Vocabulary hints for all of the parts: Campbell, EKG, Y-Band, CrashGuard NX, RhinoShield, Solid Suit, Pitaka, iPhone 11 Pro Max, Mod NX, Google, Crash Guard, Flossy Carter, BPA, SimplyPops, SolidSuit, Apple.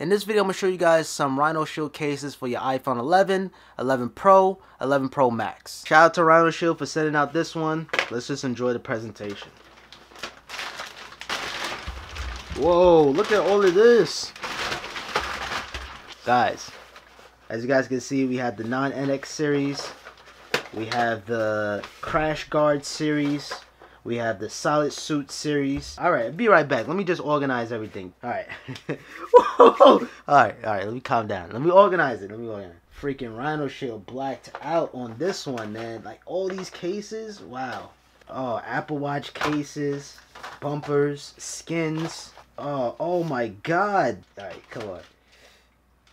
In this video, I'm going to show you guys some RhinoShield cases for your iPhone 11, 11 Pro, 11 Pro Max. Shout out to RhinoShield for sending out this one. Let's just enjoy the presentation. Whoa, look at all of this. Guys, as you guys can see, we have the non NX series. We have the Crash Guard series. We have the Solid Suit series. Alright, be right back. Let me just organize everything. Alright. Alright, let me calm down. Let me organize it. Freaking RhinoShield blacked out on this one, man. Like, all these cases? Wow. Oh, Apple Watch cases, bumpers, skins. Oh my god. Alright, come on.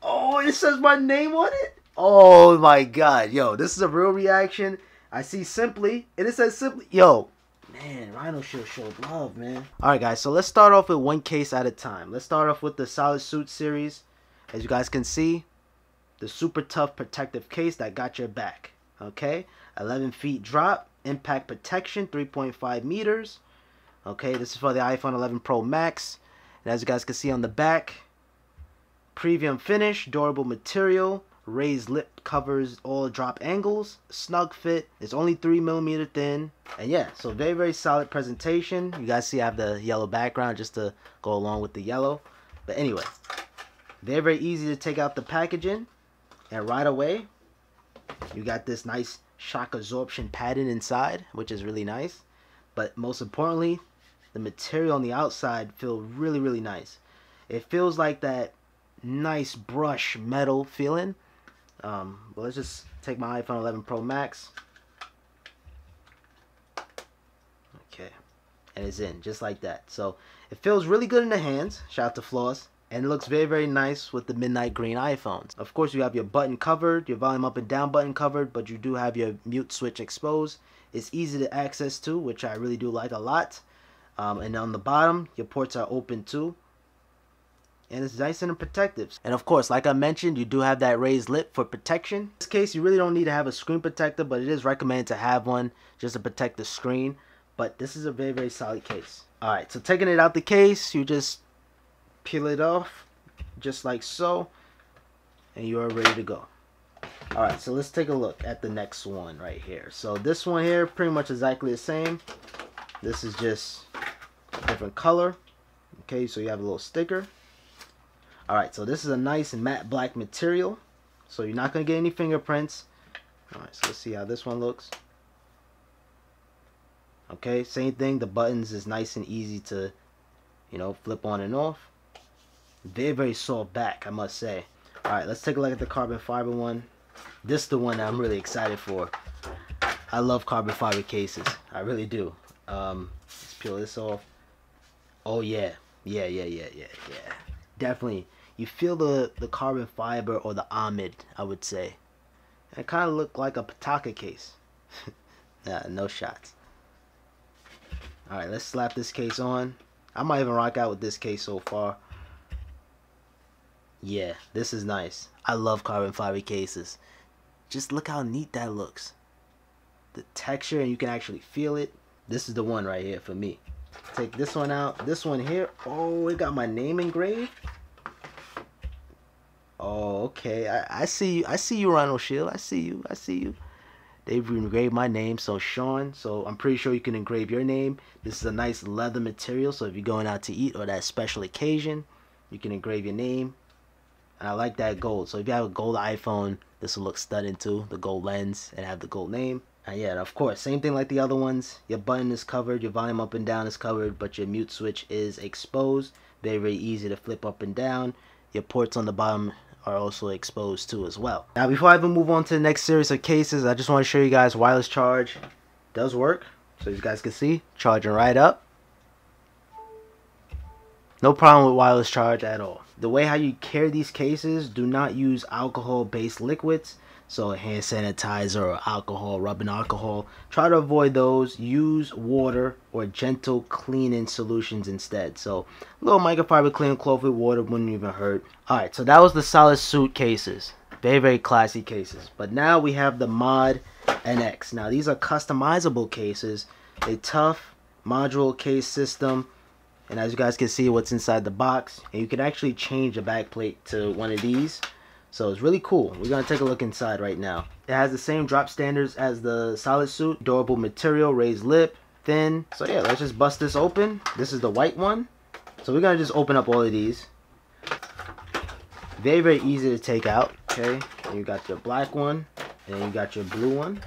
Oh, it says my name on it? Oh my god. Yo, this is a real reaction. I see Simply, and it says Simply. Yo. Man, RhinoShield showed love, man. Alright guys, so let's start off with one case at a time. Let's start off with the Solid Suit series. As you guys can see, the super tough protective case that got your back. Okay, 11 feet drop, impact protection, 3.5 meters. Okay, this is for the iPhone 11 Pro Max. And as you guys can see on the back, premium finish, durable material, raised lip covers all drop angles, snug fit. It's only 3 millimeter thin, and yeah, so very, very solid presentation. You guys see I have the yellow background just to go along with the yellow, but anyway, very, very easy to take out the packaging, and right away you got this nice shock absorption padding inside, which is really nice. But most importantly, the material on the outside feels really, really nice. It feels like that nice brush metal feeling. Well, let's just take my iPhone 11 Pro Max. Okay, and it's in just like that. So it feels really good in the hands. Shout out to Floss, and it looks very, very nice with the midnight green iPhones. Of course, you have your button covered, your volume up and down button covered, but you do have your mute switch exposed. It's easy to access too, which I really do like a lot. And on the bottom, your ports are open too. And it's nice and protective. And of course, like I mentioned, you do have that raised lip for protection. In this case, you really don't need to have a screen protector, but it is recommended to have one just to protect the screen. But this is a very, very solid case. Alright, so taking it out the case, you just peel it off, just like so, and you are ready to go. Alright, so let's take a look at the next one right here. So this one here, pretty much exactly the same. This is just a different color. Okay, so you have a little sticker. Alright, so this is a nice matte black material, so you're not going to get any fingerprints. Alright, so let's see how this one looks. Okay, same thing, the buttons is nice and easy to, you know, flip on and off. Very, very soft back, I must say. Alright, let's take a look at the carbon fiber one. This is the one that I'm really excited for. I love carbon fiber cases, I really do. Let's peel this off. Oh yeah. Definitely. You feel the carbon fiber or the Ahmed, I would say. It kind of looked like a Pitaka case. Nah, no shots. Alright, let's slap this case on. I might even rock out with this case so far. Yeah, this is nice. I love carbon fiber cases. Just look how neat that looks. The texture, and you can actually feel it. This is the one right here for me. Take this one out. This one here. Oh, it got my name engraved. Oh, okay. I see you. I see you, RhinoShield. I see you. They've engraved my name, so Sean. So I'm pretty sure you can engrave your name. This is a nice leather material, so if you're going out to eat or that special occasion, you can engrave your name. And I like that gold. So if you have a gold iPhone, this will look stunning too. The gold lens and have the gold name. Yeah, and of course, same thing like the other ones. Your button is covered, your volume up and down is covered, but your mute switch is exposed. Very, very easy to flip up and down. Your ports on the bottom are also exposed too as well. Now, before I even move on to the next series of cases, I just want to show you guys wireless charge. Does work. So as you guys can see, charging right up. No problem with wireless charge at all. The way how you carry these cases, do not use alcohol-based liquids. So hand sanitizer or alcohol, rubbing alcohol, try to avoid those. Use water or gentle cleaning solutions instead. So a little microfiber cleaning cloth with water wouldn't even hurt. Alright, so that was the Solid Suit cases. Very, very classy cases. But now we have the Mod NX. Now these are customizable cases. A tough module case system. And as you guys can see, what's inside the box, and you can actually change the back plate to one of these. So it's really cool. We're going to take a look inside right now. It has the same drop standards as the Solid Suit. Durable material, raised lip, thin. So yeah, let's just bust this open. This is the white one. So we're going to just open up all of these. Very, very easy to take out. Okay, and you got your black one, and you got your blue one.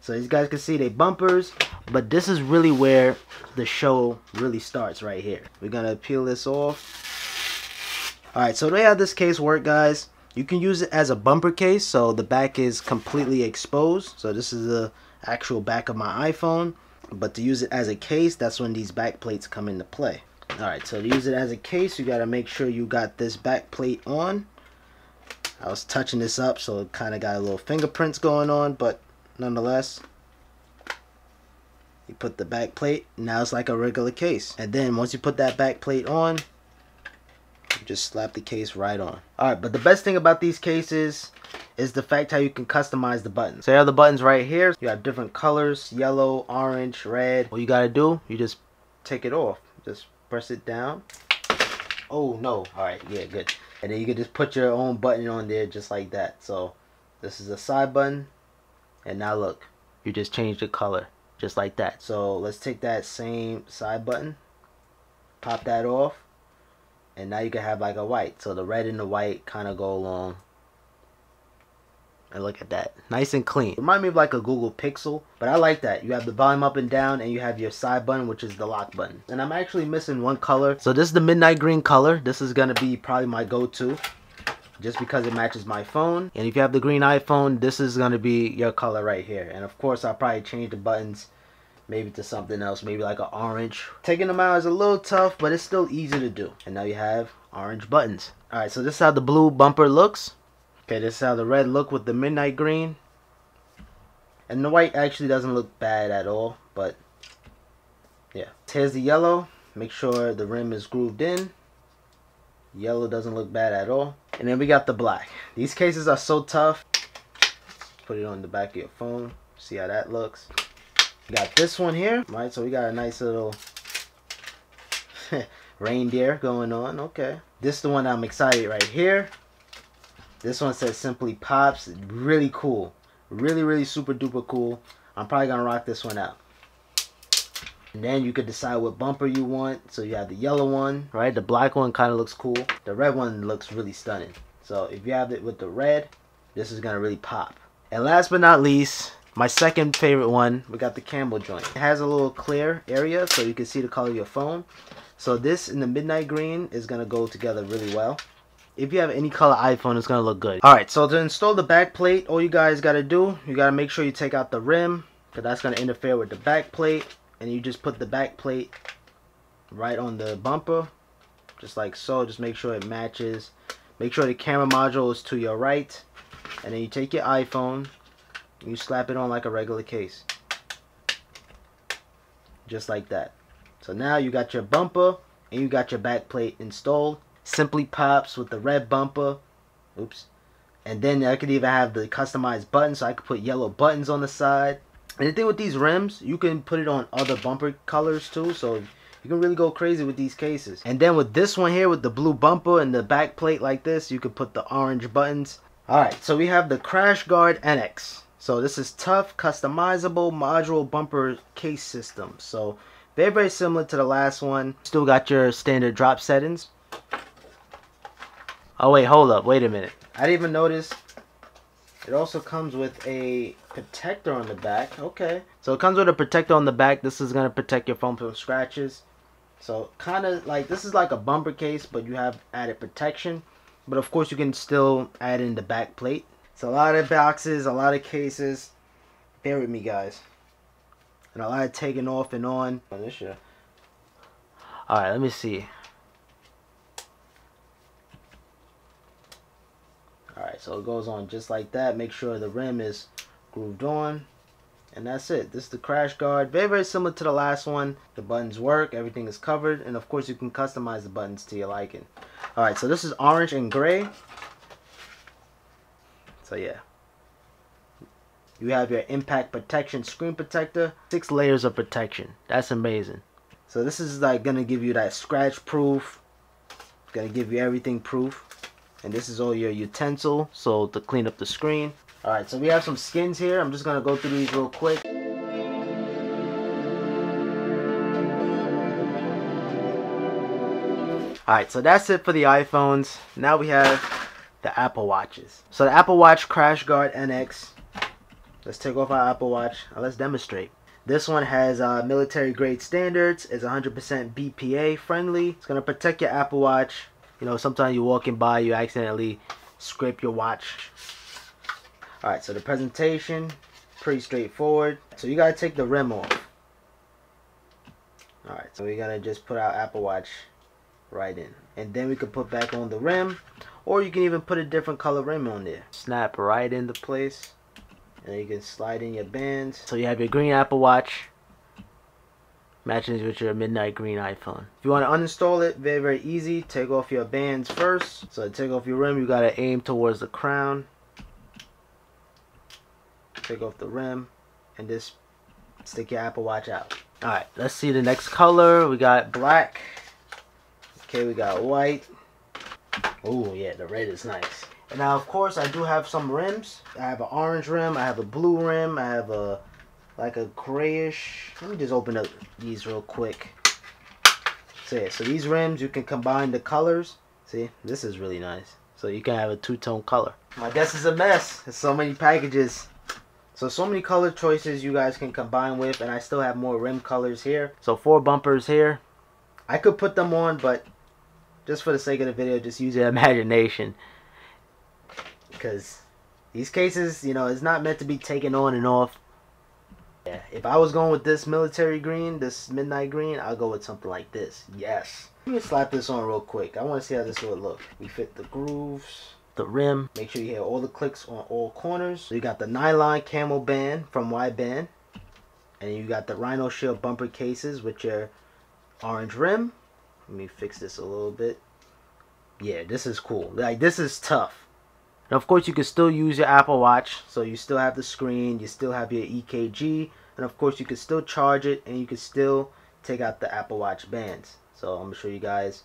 So as you guys can see, they bumpers, but this is really where the show really starts right here. We're going to peel this off. Alright, so the way how this case works, guys, you can use it as a bumper case, so the back is completely exposed. So this is the actual back of my iPhone, but to use it as a case, that's when these back plates come into play. Alright, so to use it as a case, you got to make sure you got this back plate on. I was touching this up, so it kind of got a little fingerprints going on, but nonetheless, you put the back plate, now it's like a regular case. And then once you put that back plate on, just slap the case right on. Alright, but the best thing about these cases is the fact how you can customize the buttons. So here are the buttons right here. You have different colors, yellow, orange, red. All you gotta do, you just take it off. Just press it down. Oh no. Alright, yeah, good. And then you can just put your own button on there just like that. So this is a side button. And now look, you just change the color just like that. So let's take that same side button, pop that off. And now you can have like a white. So the red and the white kind of go along. And look at that. Nice and clean. Remind me of like a Google Pixel. But I like that. You have the volume up and down. And you have your side button, which is the lock button. And I'm actually missing one color. So this is the midnight green color. This is going to be probably my go-to. Just because it matches my phone. And if you have the green iPhone, this is going to be your color right here. And of course, I'll probably change the buttons. Maybe to something else, maybe like an orange. Taking them out is a little tough, but it's still easy to do. And now you have orange buttons. Alright, so this is how the blue bumper looks. Okay, this is how the red look with the midnight green. And the white actually doesn't look bad at all, but yeah. Here's the yellow. Make sure the rim is grooved in. Yellow doesn't look bad at all. And then we got the black. These cases are so tough. Put it on the back of your phone. See how that looks. Got this one here, right? So we got a nice little reindeer going on. Okay, this is the one I'm excited right here. This one says SimplyPops. Really cool, really super duper cool. I'm probably gonna rock this one out. And then you could decide what bumper you want. So you have the yellow one, right? The black one kind of looks cool. The red one looks really stunning. So if you have it with the red, this is gonna really pop. And last but not least, my second favorite one, we got the Campbell joint. It has a little clear area so you can see the color of your phone. So this and the midnight green is going to go together really well. If you have any color iPhone, it's going to look good. Alright, so to install the back plate, all you guys got to do, you got to make sure you take out the rim, because that's going to interfere with the back plate. And you just put the back plate right on the bumper, just like so. Just make sure it matches. Make sure the camera module is to your right. And then you take your iPhone. You slap it on like a regular case, just like that. So now you got your bumper and you got your back plate installed. SimplyPops with the red bumper. Oops. And then I could even have the customized button, so I could put yellow buttons on the side. And the thing with these rims, you can put it on other bumper colors too, so you can really go crazy with these cases. And then with this one here, with the blue bumper and the back plate like this, you could put the orange buttons. Alright, so we have the CrashGuard NX. So this is tough, customizable, modular bumper case system. So very similar to the last one. Still got your standard drop settings. Oh wait, hold up, wait a minute. I didn't even notice. It also comes with a protector on the back. Okay. So it comes with a protector on the back. This is going to protect your phone from scratches. So kind of like, this is like a bumper case, but you have added protection. But of course you can still add in the back plate. It's a lot of boxes, a lot of cases. Bear with me, guys. And a lot of taking off and on. Alright, let me see. Alright, so it goes on just like that. Make sure the rim is grooved on. And that's it. This is the Crash Guard. Very similar to the last one. The buttons work. Everything is covered. And of course, you can customize the buttons to your liking. Alright, so this is orange and gray. So yeah, you have your impact protection screen protector, 6 layers of protection. That's amazing. So this is like gonna give you that scratch proof, it's gonna give you everything proof. And this is all your utensil, so to clean up the screen. Alright, so we have some skins here. I'm just gonna go through these real quick. Alright, so that's it for the iPhones. Now we have the Apple Watches. So the Apple Watch CrashGuard NX. Let's take off our Apple Watch and let's demonstrate. This one has military grade standards. It's 100% BPA friendly. It's gonna protect your Apple Watch. You know, sometimes you're walking by, you accidentally scrape your watch. Alright, so the presentation, pretty straightforward. So you gotta take the rim off. Alright, so we're gonna just put our Apple Watch right in. And then we can put back on the rim, or you can even put a different color rim on there. Snap right into place. And you can slide in your bands. So you have your green Apple Watch. Matches with your midnight green iPhone. If you want to uninstall it, very, very easy. Take off your bands first. So to take off your rim, you got to aim towards the crown. Take off the rim and just stick your Apple Watch out. Alright, let's see the next color. We got black. Okay, we got white. Oh yeah, the red is nice. And now, of course, I do have some rims. I have an orange rim. I have a blue rim. I have a like a grayish. Let me just open up these real quick. So yeah, so these rims, you can combine the colors. See, this is really nice. So you can have a two-tone color. My desk is a mess. There's so many packages. So many color choices you guys can combine with, and I still have more rim colors here. So 4 bumpers here. I could put them on, but just for the sake of the video, just use your imagination. Because these cases, you know, it's not meant to be taken on and off. Yeah, if I was going with this military green, this midnight green, I'll go with something like this. Yes. Let me slap this on real quick. I want to see how this would look. We fit the grooves, the rim. Make sure you have all the clicks on all corners. So you got the nylon camo band from Y-Band. And you got the RhinoShield bumper cases with your orange rim. Let me fix this a little bit. Yeah, this is cool. Like, this is tough. And of course, you can still use your Apple Watch, so you still have the screen, you still have your EKG, and of course, you can still charge it, and you can still take out the Apple Watch bands. So I'm going to show you guys.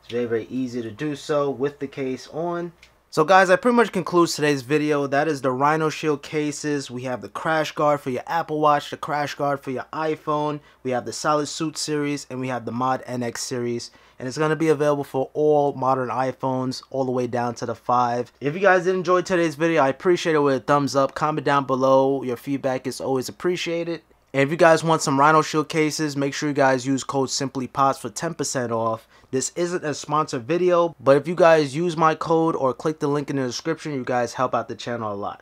It's very, very easy to do so with the case on. So guys, that pretty much concludes today's video. That is the RhinoShield cases. We have the Crash Guard for your Apple Watch, the Crash Guard for your iPhone. We have the Solid Suit series, and we have the Mod NX series. And it's going to be available for all modern iPhones, all the way down to the 5. If you guys did enjoy today's video, I appreciate it with a thumbs up. Comment down below. Your feedback is always appreciated. And if you guys want some RhinoShield cases, make sure you guys use code SimplyPops for 10% off. This isn't a sponsored video, but if you guys use my code or click the link in the description, you guys help out the channel a lot.